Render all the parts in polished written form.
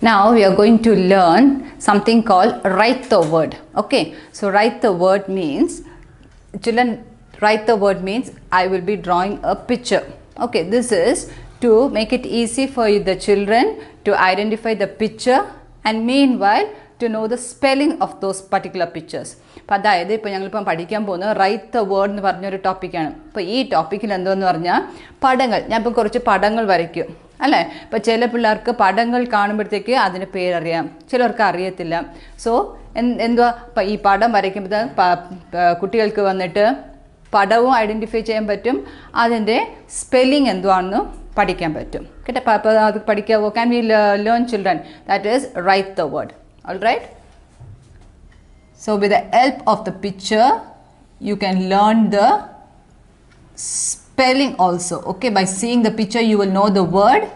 Now we are going to learn something called write the word. Okay, so write the word means, children, write the word means I will be drawing a picture. Okay, this is to make it easy for the children to identify the picture and meanwhile to know the spelling of those particular pictures. But that is why write the word is topic. This topic is padangal. But Chela Pilarka Padangal Kanberteke Adina Peria, Chelorkariatilla. So in the Pai Padam Varikimda Kutil Kavaneta Padavo identify chambertum Adende spelling and duano padicambertum. Ketapapa Padika can we learn, children? That is write the word. Alright. So with the help of the picture you can learn the spelling also. Okay, by seeing the picture you will know the word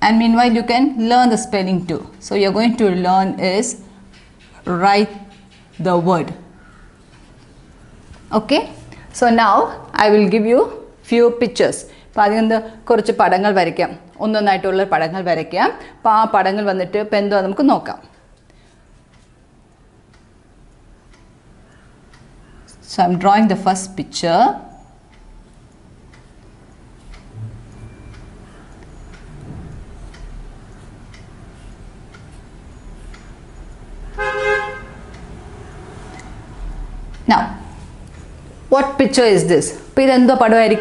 and meanwhile you can learn the spelling too. So you are going to learn is write the word. Okay, so now I will give you few pictures. So I am drawing the first picture. Now, what picture is this? So this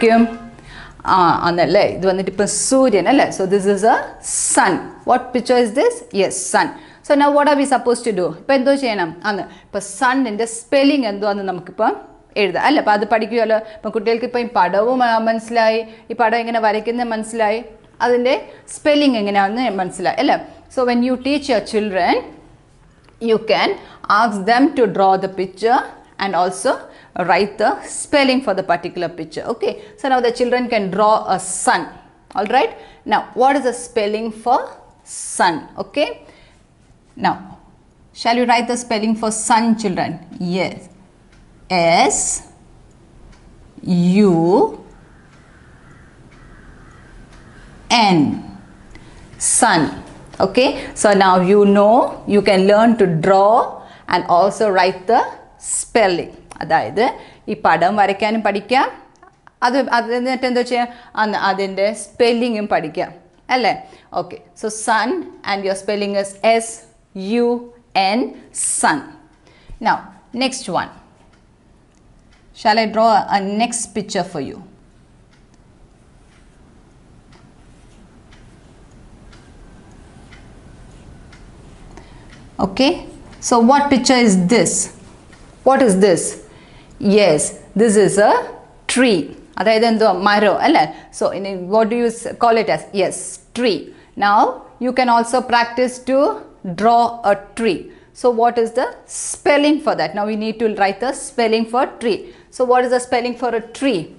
is a sun. What picture is this? Yes, sun. So now what are we supposed to do? Sun in the spelling and spelling. So when you teach your children, you can ask them to draw the picture and also write the spelling for the particular picture. Okay. So now the children can draw a sun. Alright. Now what is the spelling for sun? Okay. Now, shall you write the spelling for sun, children? Yes. S-U-N. Sun. Okay. So now you know, you can learn to draw and also write the spelling. That is, this padam varikkanum padikka. That is spelling padikka. Okay. So sun and your spelling is S. U-N, sun. Now, next one. Shall I draw a next picture for you? Okay. So, what picture is this? What is this? Yes, this is a tree. So, what do you call it as? Yes, tree. Now, you can also practice to draw a tree. So what is the spelling for that? Now we need to write the spelling for tree. So what is the spelling for a tree?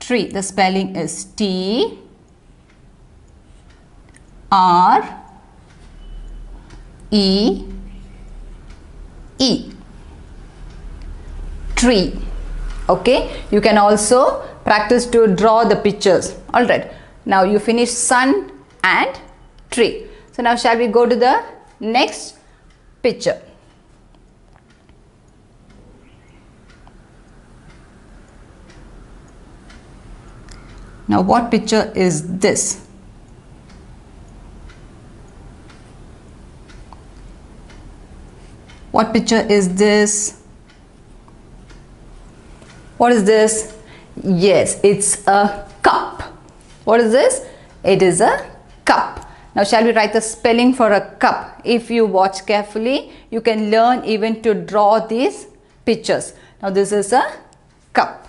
Tree. The spelling is T R E E. Tree. Okay. You can also practice to draw the pictures. Alright. Now you finish sun and tree. So now shall we go to the next picture? Now what picture is this? What picture is this? What is this? Yes, it's a cup. What is this? It is a cup. Now, shall we write the spelling for a cup? If you watch carefully, you can learn even to draw these pictures. Now, this is a cup.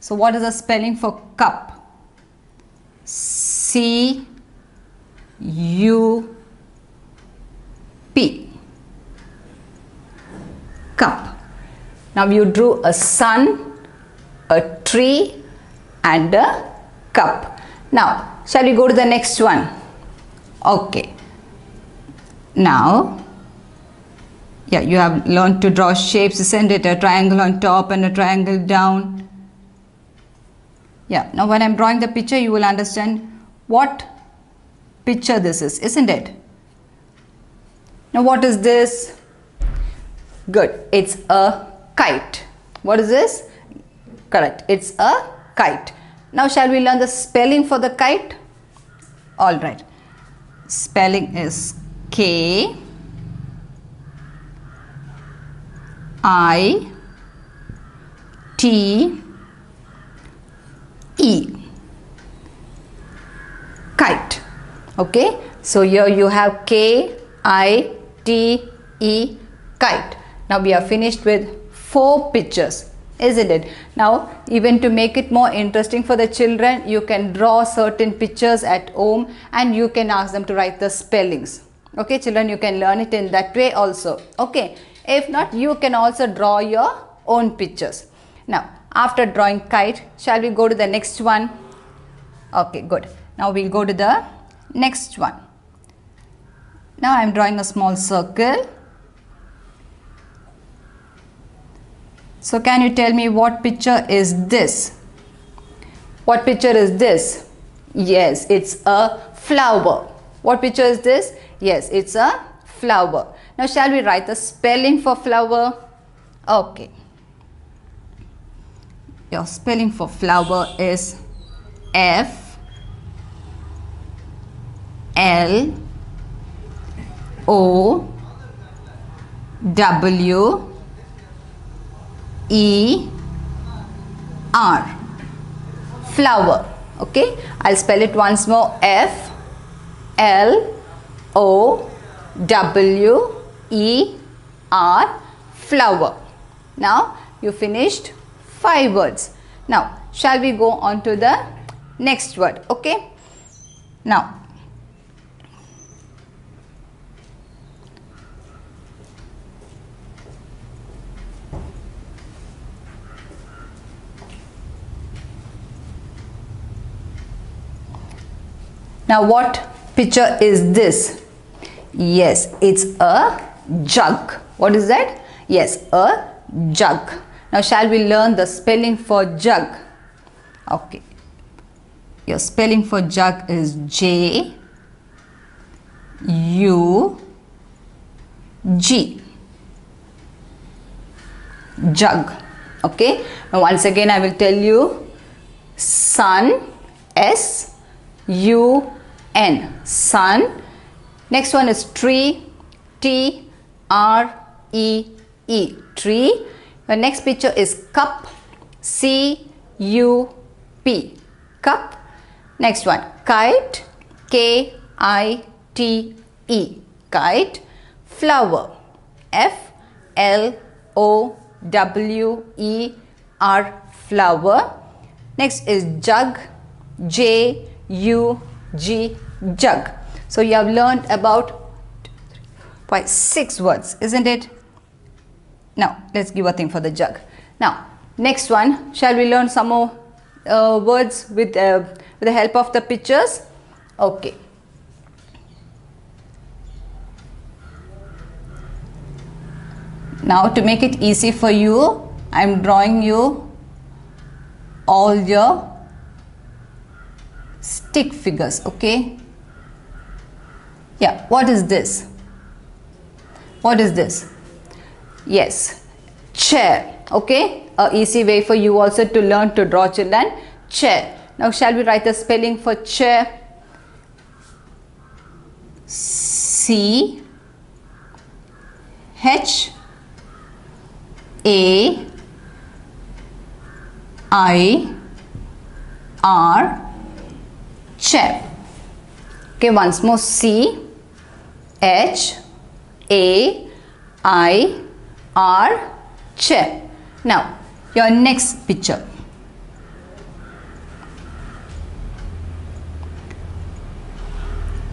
So, what is the spelling for cup? C-U-P. Cup. Now, you drew a sun, a tree and a cup. Now, shall we go to the next one? Okay, now, yeah, you have learned to draw shapes, isn't it? A triangle on top and a triangle down. Yeah, now when I'm drawing the picture, you will understand What picture this is, isn't it? Now what is this? Good, it's a kite. What is this? Correct, it's a kite. Now shall we learn the spelling for the kite? All right, spelling is KITE, kite. Okay, so here you have KITE, kite. Now we are finished with 4 pictures, isn't it? Now even to make it more interesting for the children, you can draw certain pictures at home and you can ask them to write the spellings. Okay children, you can learn it in that way also. Okay, if not, you can also draw your own pictures. Now after drawing kite, shall we go to the next one? Okay, good. Now we'll go to the next one. Now I'm drawing a small circle. So can you tell me what picture is this? What picture is this? Yes, it's a flower. What picture is this? Yes, it's a flower. Now shall we write the spelling for flower? Okay. Your spelling for flower is FLOWER, flower. Okay, I'll spell it once more. FLOWER, flower. Now you finished 5 words. Now shall we go on to the next word? Okay, now what picture is this? Yes, it's a jug. What is that? Yes, a jug. Now shall we learn the spelling for jug? Okay, your spelling for jug is JUG, jug. Okay, now once again I will tell you. Sun, SUN, sun. Next one is tree, TREE, tree. The next picture is cup, CUP, cup. Next one, kite, KITE, kite. Flower, FLOWER, flower. Next is jug, JUG, jug. So you have learned about 6 words, isn't it? Now let's give a thing for the jug. Now next one, shall we learn some more words with the help of the pictures? Okay, now to make it easy for you, I'm drawing you all your stick figures. Okay, yeah. What is this? What is this? Yes, chair. Okay, an easy way for you also to learn to draw, children. Chair. Now shall we write the spelling for chair? CHAIR, chair. Okay, once more. CHAIR, chair. Now your next picture.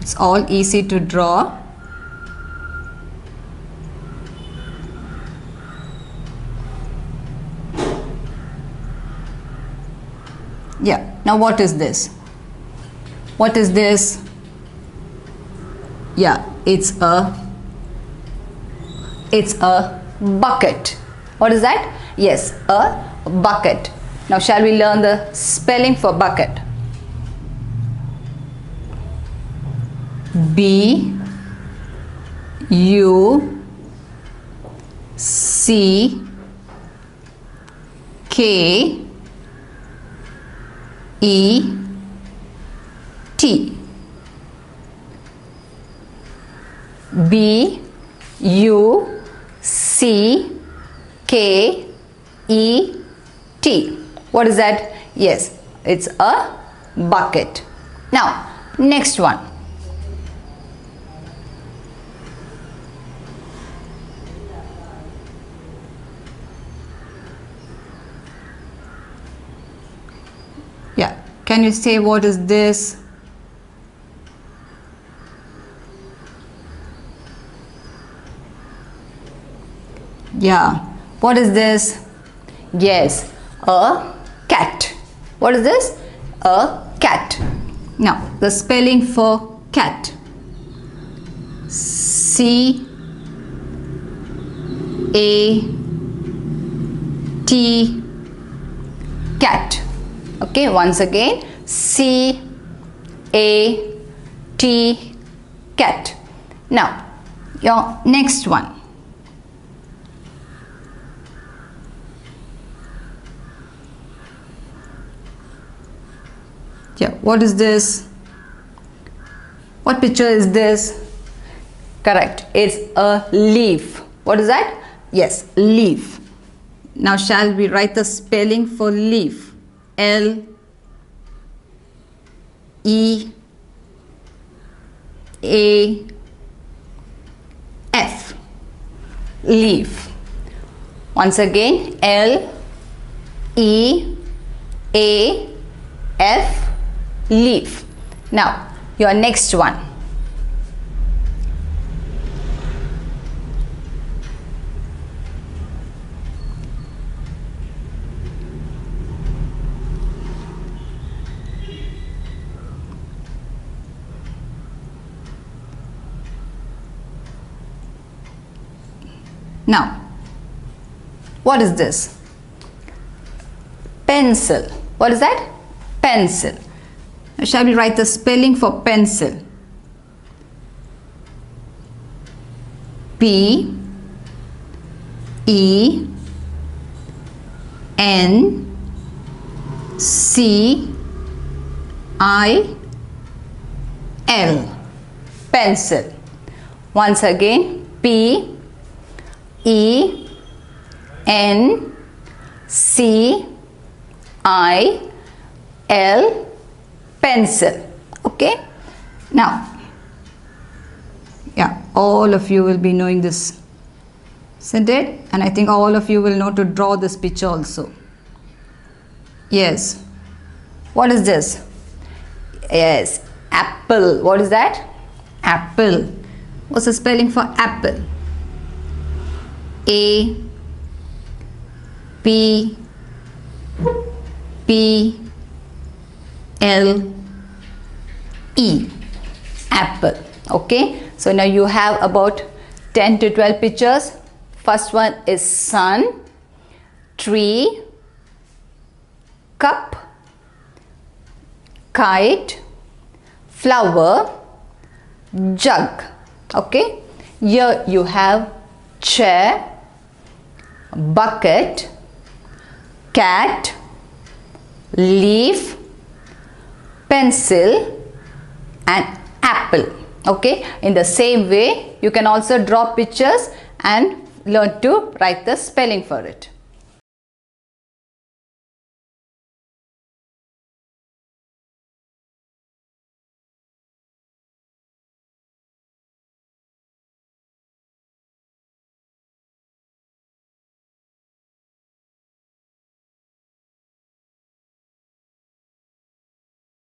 It's all easy to draw. Yeah, now what is this? What is this? Yeah, it's a bucket. What is that? Yes, a bucket. Now shall we learn the spelling for bucket? B U C K E T. B U C K E T. What is that? Yes, it's a bucket. Now, next one. Yeah, can you say what is this? Yeah, what is this? Yes, a cat. What is this? A cat. Now, the spelling for cat. C-A-T, cat. Okay, once again, C-A-T, cat. Now, your next one. Yeah, what is this? What picture is this? Correct, it's a leaf. What is that? Yes, leaf. Now, shall we write the spelling for leaf? L-E-A-F, leaf. Once again, L-E-A-F, leaf. Now, your next one. Now, what is this? Pencil. What is that? Pencil. Shall we write the spelling for pencil? P E N C I L, pencil. Once again, P E N C I L, pencil. Okay, now, yeah, all of you will be knowing this, isn't it? And I think all of you will know to draw this picture also. Yes, what is this? Yes, apple. What is that? Apple. What's the spelling for apple? A P P L E, apple. Okay, so now you have about 10 to 12 pictures. First one is sun, tree, cup, kite, flower, jug. Okay, here you have chair, bucket, cat, leaf, pencil and apple. Okay, in the same way you can also draw pictures and learn to write the spelling for it.